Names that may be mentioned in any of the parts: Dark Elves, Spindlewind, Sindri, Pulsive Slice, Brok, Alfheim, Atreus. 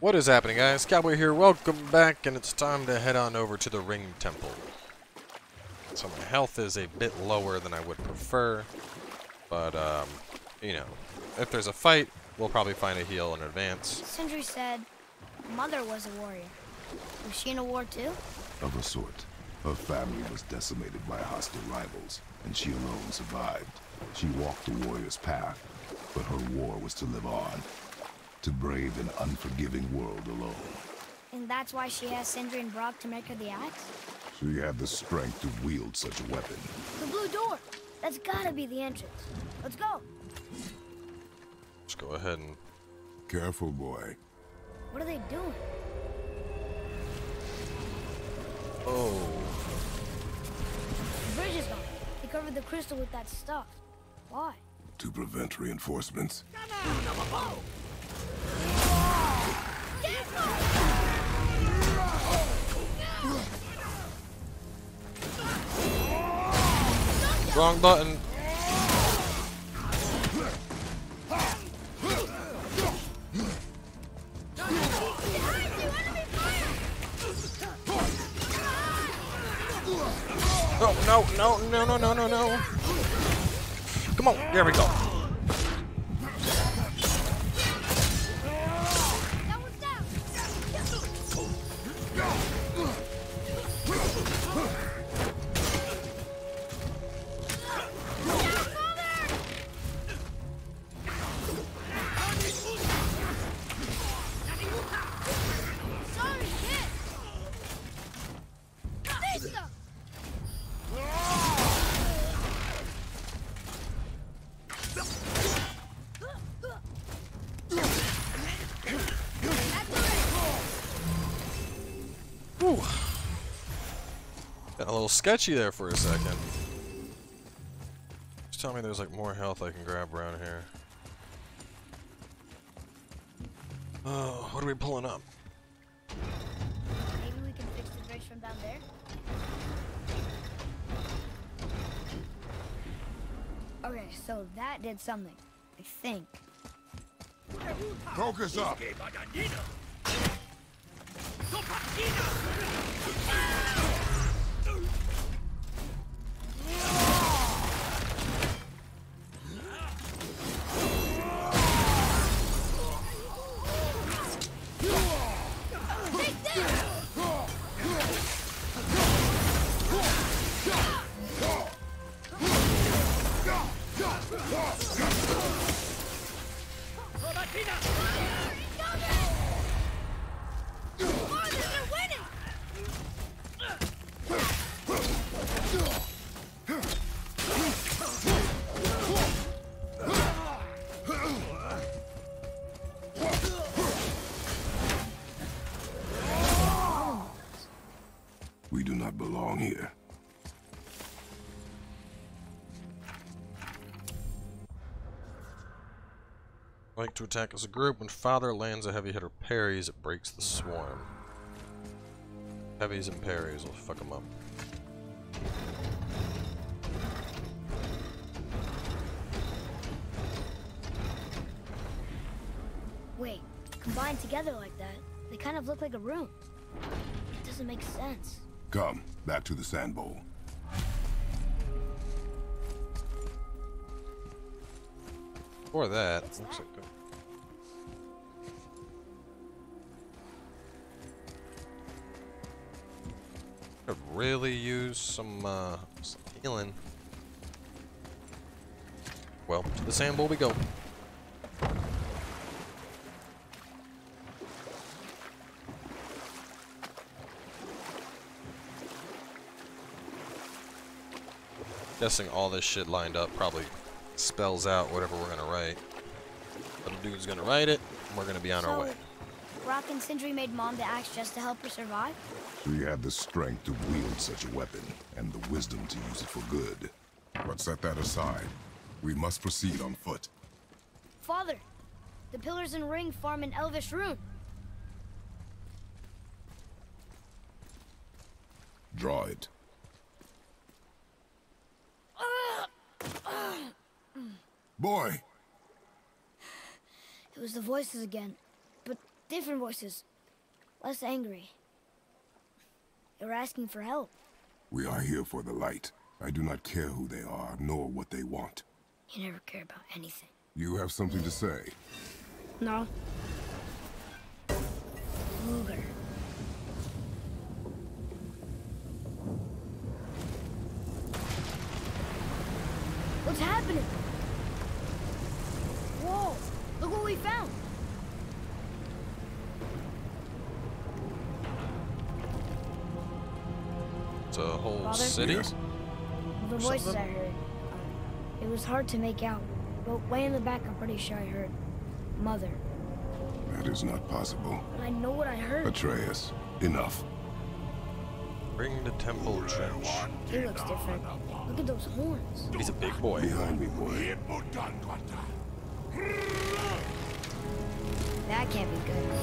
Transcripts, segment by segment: What is happening, guys? Cowboy here, welcome back, and it's time to head on over to the Ringed Temple. So my health is a bit lower than I would prefer, but, you know, if there's a fight, we'll probably find a heal in advance. Sindri said Mother was a warrior. Was she in a war too? Of a sort. Her family was decimated by hostile rivals, and she alone survived. She walked the warrior's path, but her war was to live on. To brave an unforgiving world alone. And that's why she has Sindri and Brok to make her the axe? She had the strength to wield such a weapon. The blue door! That's gotta be the entrance. Let's go! Let's go ahead and... Careful, boy. What are they doing? Oh. The bridge is gone. They covered the crystal with that stuff. Why? To prevent reinforcements. No. Wrong button. No. Come on, there we go. A little sketchy there for a second. Just tell me there's like more health I can grab around here. Oh, what are we pulling up? Maybe we can fix the bridge from down there. Okay, so that did something, I think. Focus up. We do not belong here. Like to attack as a group. When Father lands a heavy hit or parries, it breaks the swarm. Heavies and parries will fuck them up. Wait, combined together like that, they kind of look like a room. It doesn't make sense. Come, back to the sand bowl. Or that. Looks like could really use some healing. Well, to the sand bowl we go. Guessing all this shit lined up probably spells out whatever we're gonna write. Little dude's gonna write it, and we're gonna be on our way. Brok and Sindri made Mom the axe just to help her survive? She had the strength to wield such a weapon, and the wisdom to use it for good. But set that aside. We must proceed on foot. Father, the pillars and ring form an elvish rune. Draw it. Boy! It was the voices again, but Different voices. Less angry. They were asking for help. We are here for the light. I do not care who they are, nor what they want. You never care about anything. You have something to say? No. Luger. What's happening? Whoa! Look what we found! It's a whole city? Yeah. The voices I heard. It was hard to make out, but way in the back I'm pretty sure I heard Mother. That is not possible. But I know what I heard. Atreus, enough. Bring the temple church. He looks different. Look at those horns. He's a big boy. Behind me, boy. That can't be good.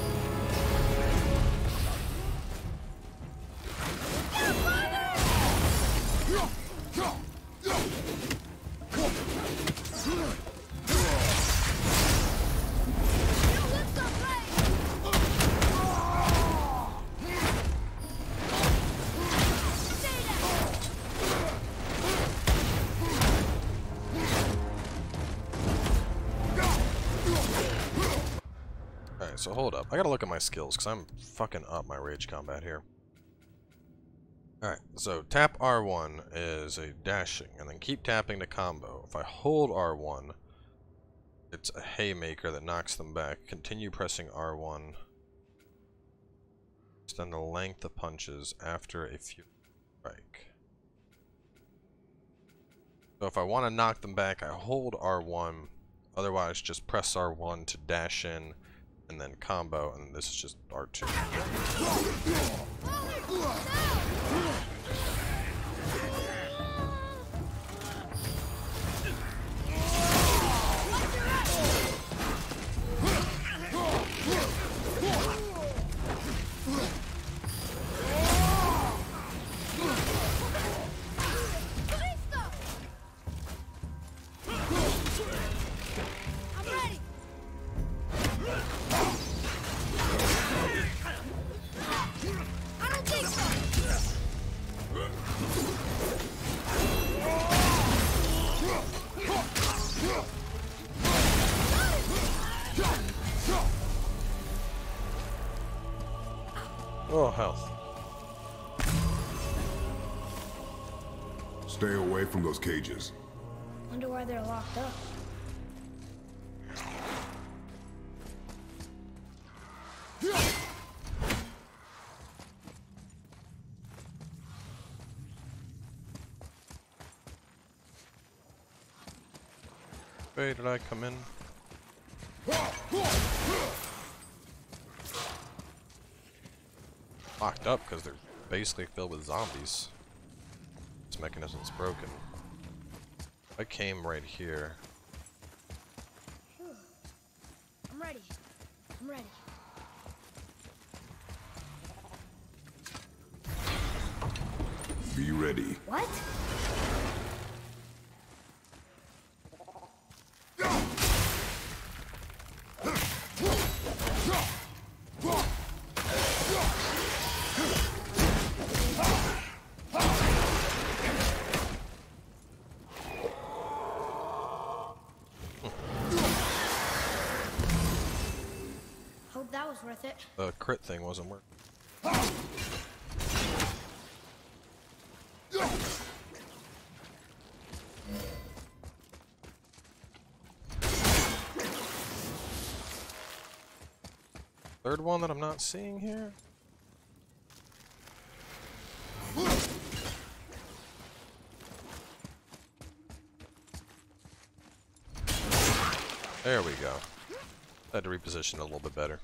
So hold up, I gotta look at my skills because I'm fucking up my rage combat here. Alright, so tap R1 is a dashing, and then keep tapping to combo. If I hold R1, it's a haymaker that knocks them back. Continue pressing R1. Extend the length of punches after a few strike. So if I want to knock them back, I hold R1. Otherwise, just press R1 to dash in. And then combo, and this is just R2. Oh, health. Stay away from those cages. Wonder why they're locked up. Wait, did I come in? Locked up because they're basically filled with zombies. This mechanism's broken. I came right here. I'm ready. I'm ready. Be ready. What? Worth it. The crit thing wasn't working. Third one that I'm not seeing here. There we go. I had to reposition it a little bit better.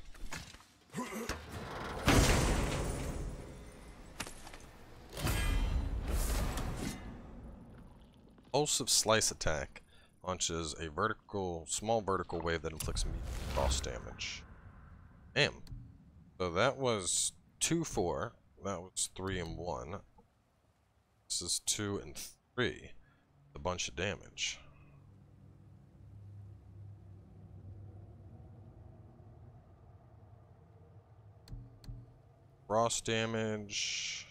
Pulsive Slice attack launches a small vertical wave that inflicts immediate cross damage. Damn. So that was 2-4. That was 3 and 1. This is 2 and 3. A bunch of damage. cross damage.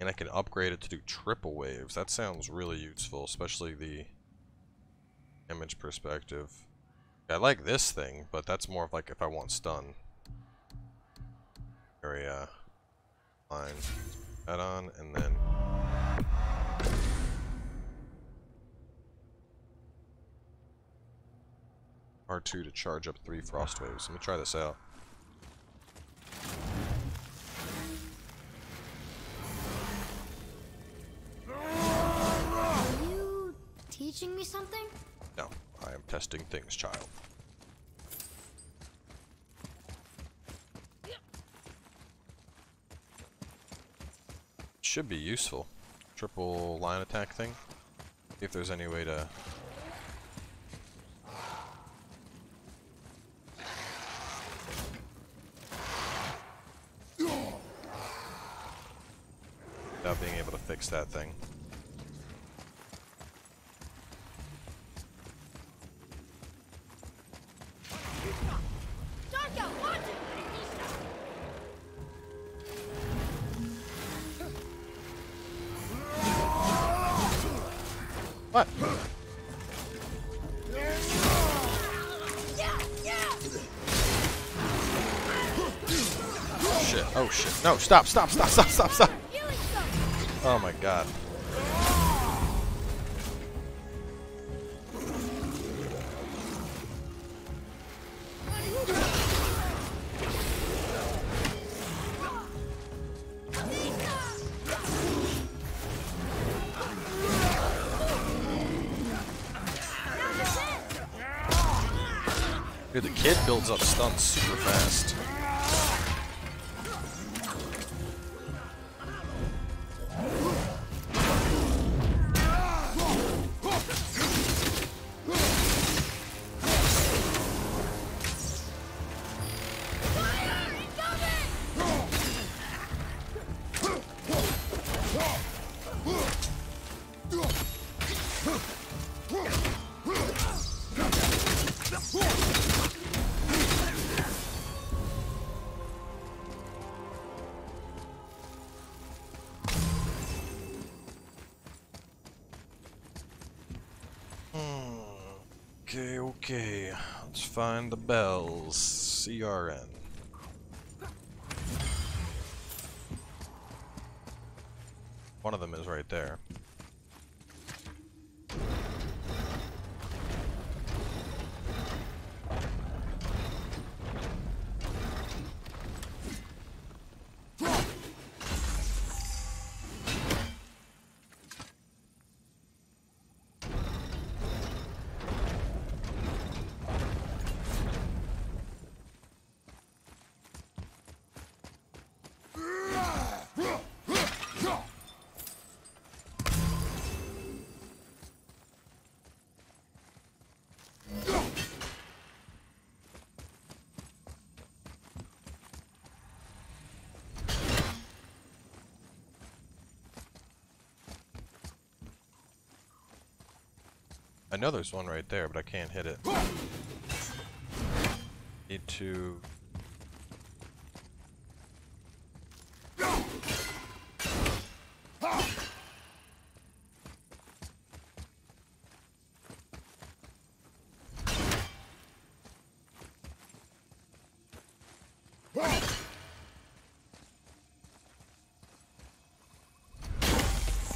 And I can upgrade it to do triple waves. That sounds really useful, especially the damage perspective. I like this thing, but that's more of like if I want stun. Area line. That on, and then... R2 to charge up 3 frost waves. Let me try this out. Are you teaching me something? No, I am testing things, child. Should be useful. Triple line attack thing. See if there's any way to... without being able to fix that thing. What? Oh shit, oh shit. No, stop. Oh my god. Dude, the kid builds up stunts super fast. Okay, let's find the bells. CRN. One of them is right there. I know there's one right there, but I can't hit it. Need to...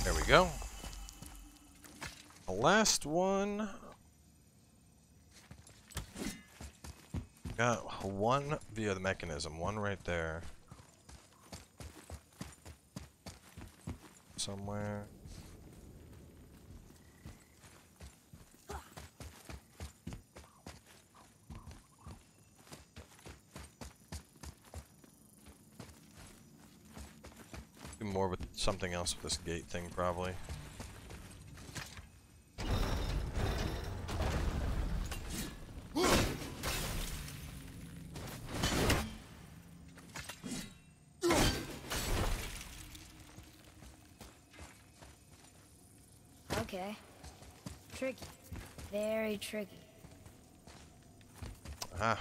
There we go. Last one. Got one via the mechanism, one right there. Somewhere. Do more with something else with this gate thing, probably. Okay. Tricky. Very tricky. Ah.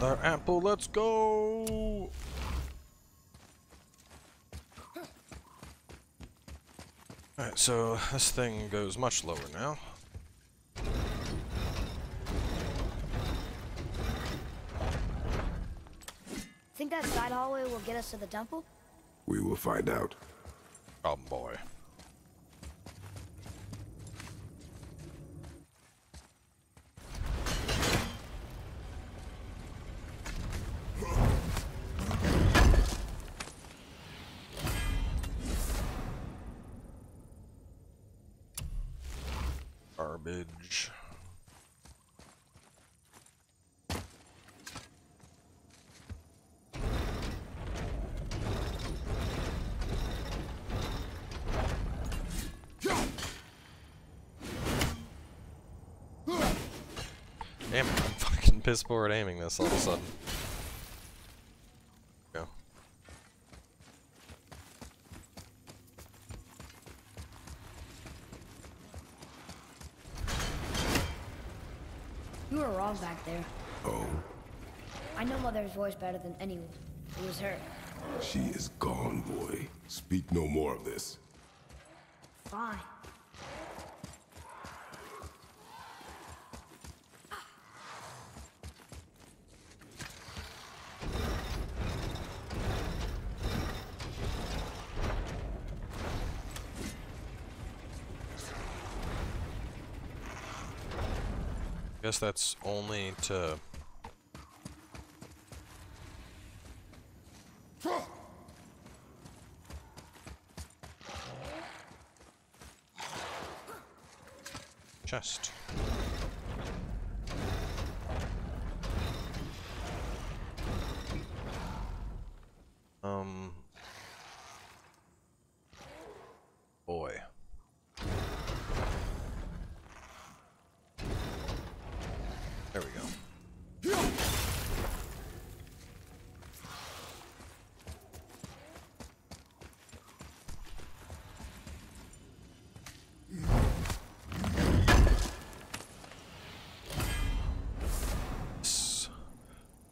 Another apple, let's go! Alright, so this thing goes much lower now. Think that side hallway will get us to the temple? We will find out. Oh boy. Garbage. Damn it, I'm fucking piss poor at aiming this all of a sudden. Go. You were wrong back there. Oh. I know Mother's voice better than anyone. It was her. She is gone, boy. Speak no more of this. Fine. I guess that's only to... chest.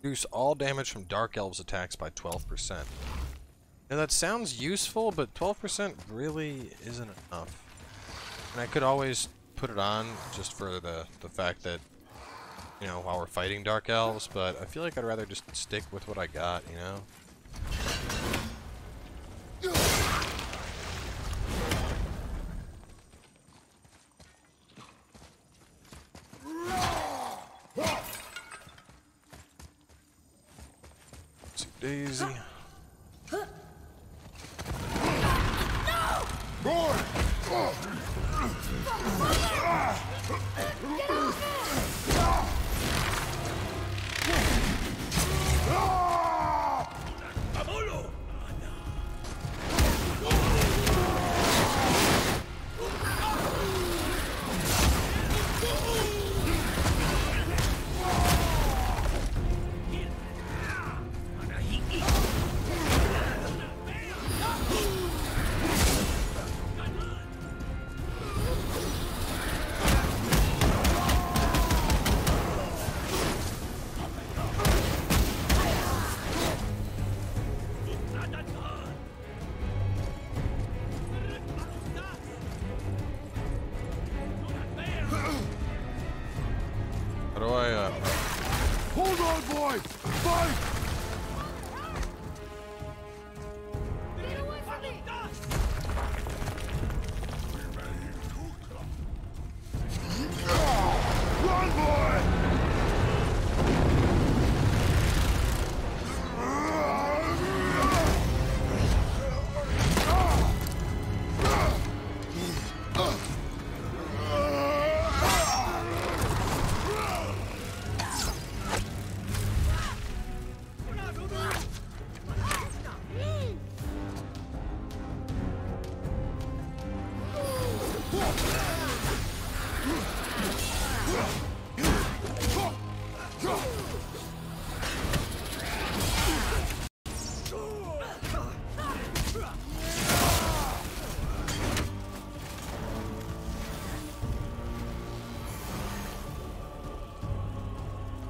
Reduce all damage from Dark Elves attacks by 12%. Now that sounds useful, but 12% really isn't enough. And I could always put it on just for the fact that, you know, while we're fighting Dark Elves, but I feel like I'd rather just stick with what I got, you know? Daisy. No! Boy! Get off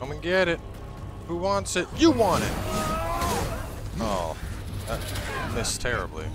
Come and get it. Who wants it? You want it! Oh. That missed terribly.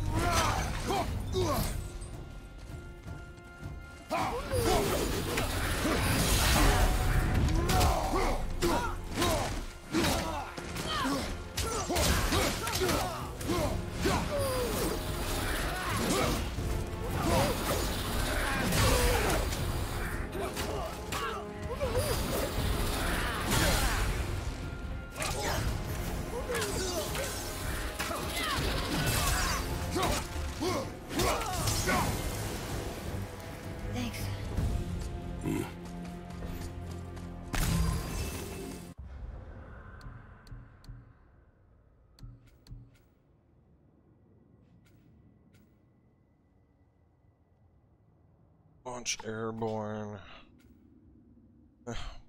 Launch airborne.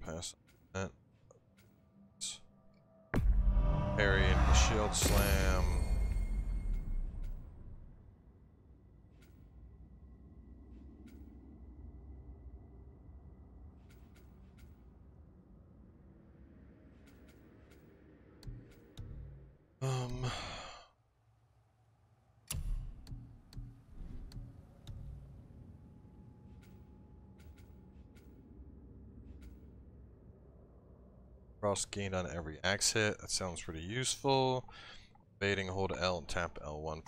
Pass that. Parry into shield slam. Cross gained on every axe hit. That sounds pretty useful. Baiting, hold L and tap L1.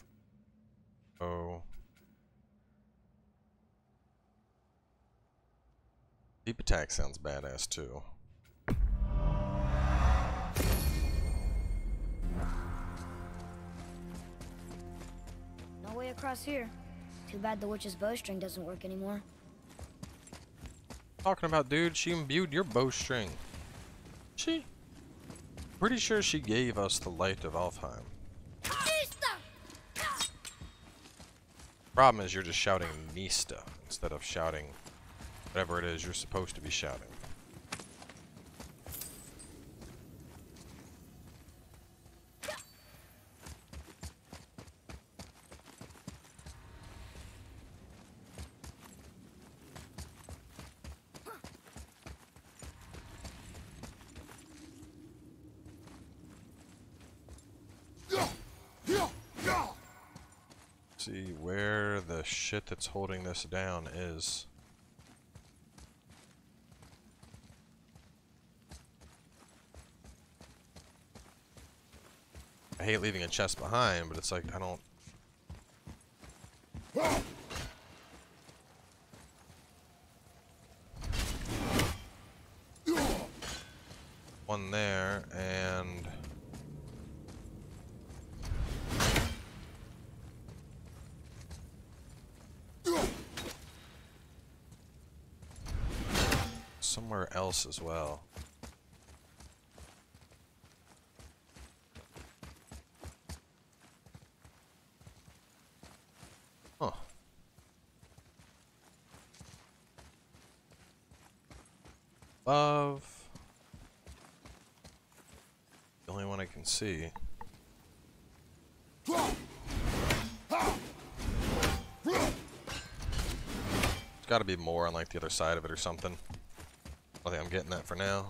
Oh. Deep attack sounds badass too. No way across here. Too bad the witch's bowstring doesn't work anymore. Talking about, dude, she imbued your bowstring. She? Pretty sure she gave us the light of Alfheim. Nista! Problem is you're just shouting Nista instead of shouting whatever it is you're supposed to be shouting. See where the shit that's holding this down is. I hate leaving a chest behind, but it's like I don't. One there and. Somewhere else as well. Huh. Above. The only one I can see. There's gotta be more on like the other side of it or something. I think I'm getting that for now.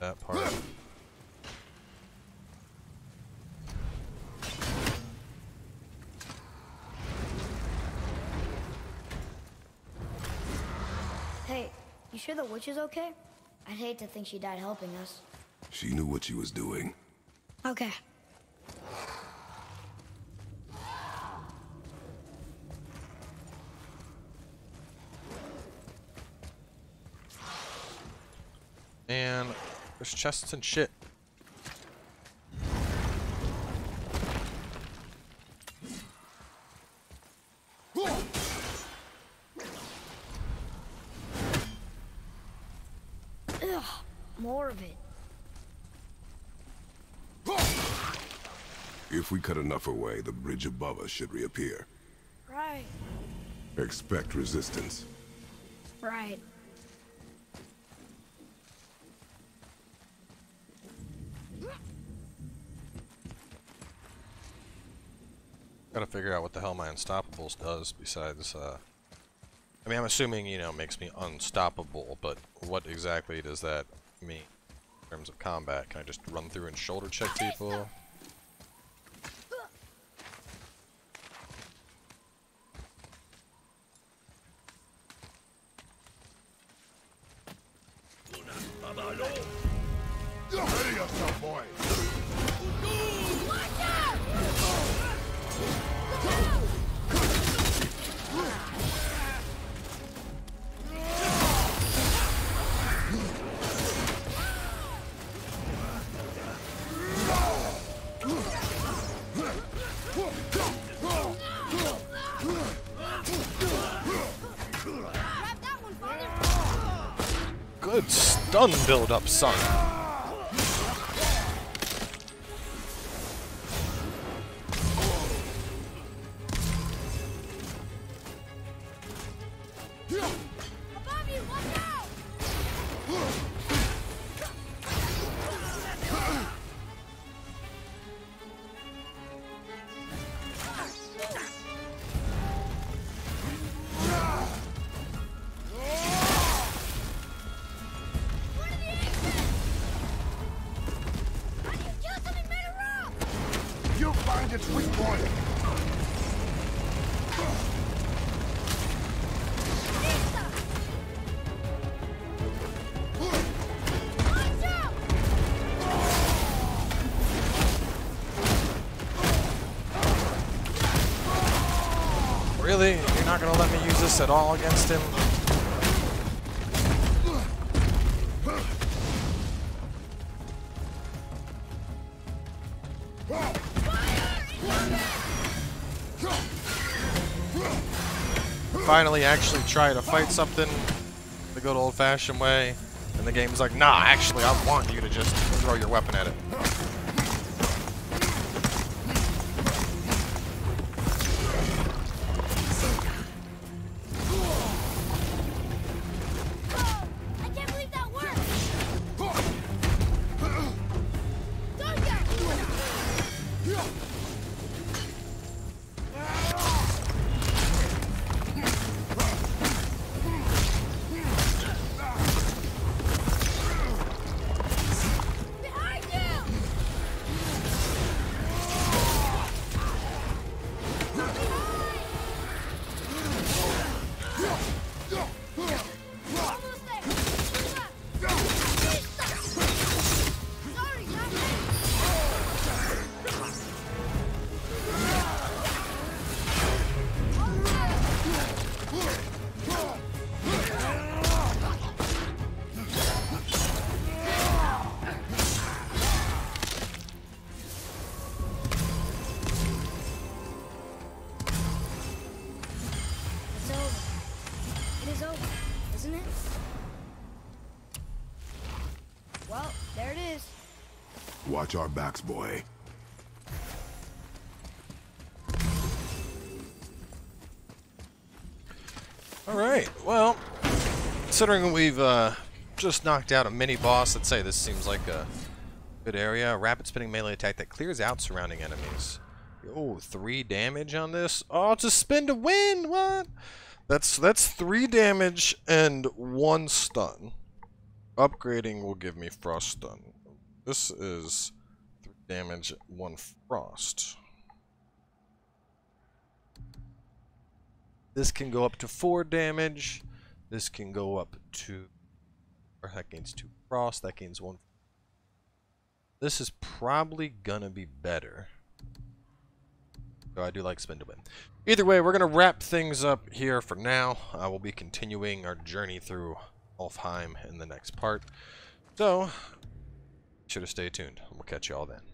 That part. Hey, you sure the witch is okay? I'd hate to think she died helping us. She knew what she was doing. Okay. And there's chests and shit. Ugh, more of it. If we cut enough away, the bridge above us should reappear. Right. Expect resistance. Right. Gotta figure out what the hell my Unstoppables does besides, I mean, I'm assuming, you know, makes me unstoppable, but what exactly does that mean in terms of combat? Can I just run through and shoulder check people? Stun build up, son. Really? You're not gonna let me use this at all against him? Finally actually try to fight something the good old-fashioned way, and the game's like, nah, actually, I want you to just throw your weapon at it. Watch our backs, boy. Alright, well, considering we've just knocked out a mini-boss, let's say this seems like a good area. Rapid spinning melee attack that clears out surrounding enemies. Oh, 3 damage on this? Oh, it's a spin to win! What? That's 3 damage and 1 stun. Upgrading will give me frost stun. This is 3 damage, 1 frost. This can go up to 4 damage. This can go up to, or that gains 2 frost. That gains 1. This is probably gonna be better. So I do like Spindlewind. Either way, we're gonna wrap things up here for now. I will be continuing our journey through Alfheim in the next part. So. Should have stayed tuned. We'll catch you all then.